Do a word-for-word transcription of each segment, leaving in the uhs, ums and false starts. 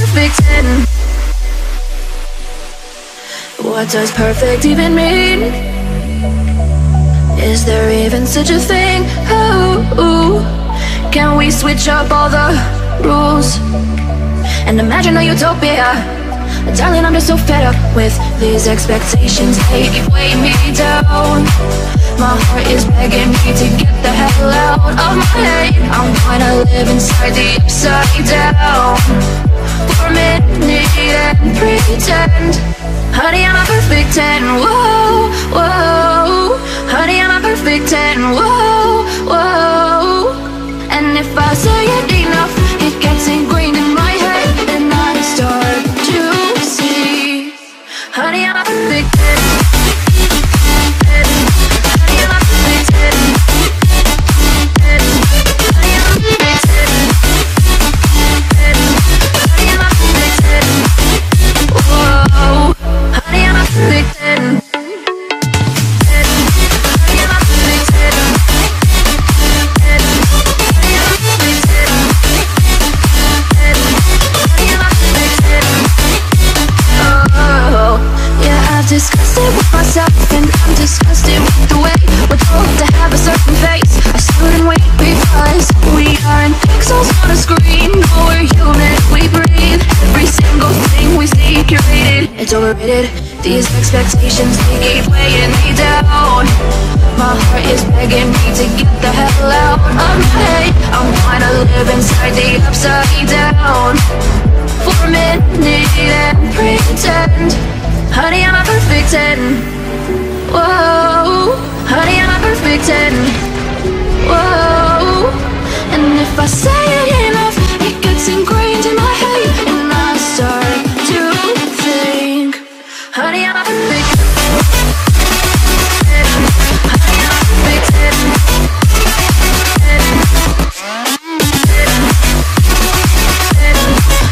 perfect ten. What does perfect even mean? Is there even such a thing? Ooh, can we switch up all the rules and imagine a utopia? Darling, I'm just so fed up with these expectations. They weigh me down. My heart is begging me to get the hell out of my head. I'm gonna live inside the upside down for a minute and pretend. Honey, I'm a perfect ten, whoa, whoa. Honey, I'm a perfect ten, whoa, whoa. And if I say it enough, it gets ingrained in my head, and I start to see. Honey, I'm a perfect ten. Overrated. These expectations, they keep weighing me down. My heart is begging me to get the hell out of my head. I'm gonna live inside the upside down for a minute and pretend. Honey, I'm a perfect ten. Whoa. Honey, I'm a perfect ten. Whoa. And if I say it enough, it gets ingrained in my head, and I start to think. Honey, I'm a perfect ten. Honey, I'm a perfect ten.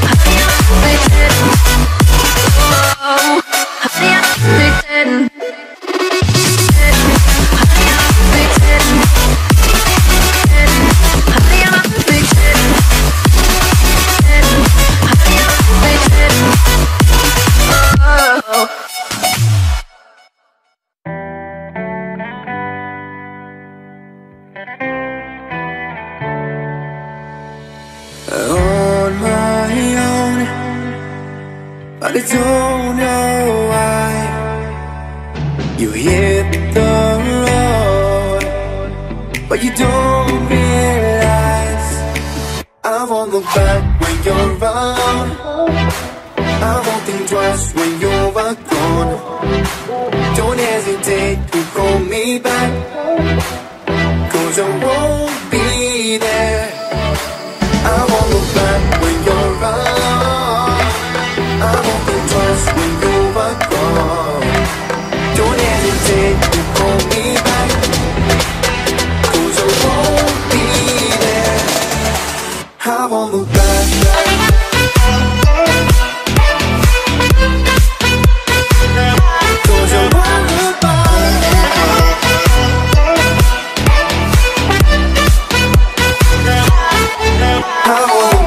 Honey, I'm a perfect ten. Whoa. Honey, I'm a perfect ten. Honey, I'm a perfect ten. Honey, I'm a perfect ten. Honey, I'm a perfect ten. Oh. On my own, but I don't know why. You hit the road, but you don't realize. I want the back when you're around. I won't think twice when you're gone. Don't hesitate to call me back, cause I won't be there. I won't look back when you're around. I won't think twice when you're gone. Don't hesitate to call me back, cause I won't be there. I won't look back. Oh.